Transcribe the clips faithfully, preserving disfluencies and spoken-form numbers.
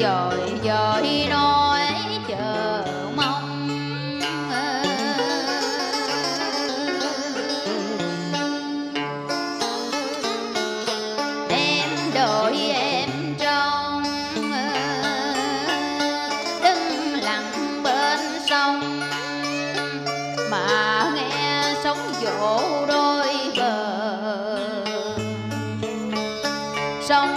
dội dội nói chờ mong. Em đội em trong đứng lặng bên sông mà nghe sóng vỗ đôi bờ. Sông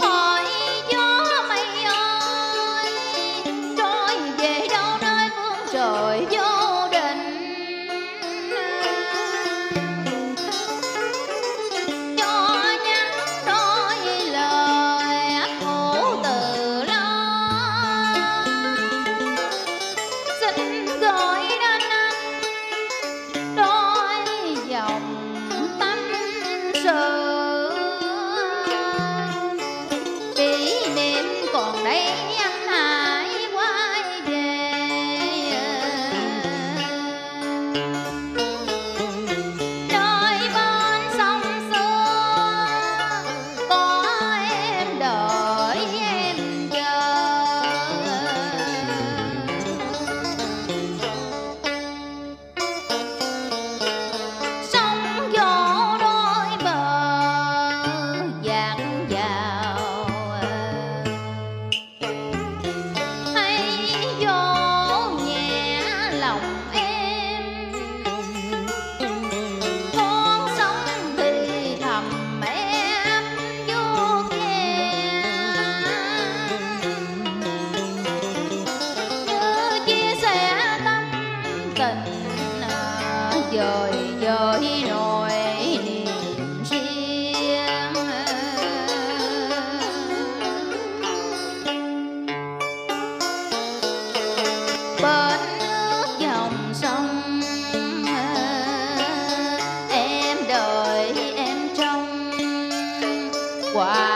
hỏi gió mây ơi trôi về đâu nơi phương trời vô định. Cho nhắn đôi lời ác khổ từ lo, xin gửi đến anh đôi dòng tâm sự. Kỷ niệm còn đây anh hãy quay về, nơi bên sông xưa có em đợi em chờ. Sông vỗ đôi bờ dạt dào, hay vỗ nhẹ lòng em. Con sóng thì thầm em vuốt nhẹ, như chia sẻ tâm tình dời dời nỗi niềm riêng. Bên nước dòng sông em đợi em trong quả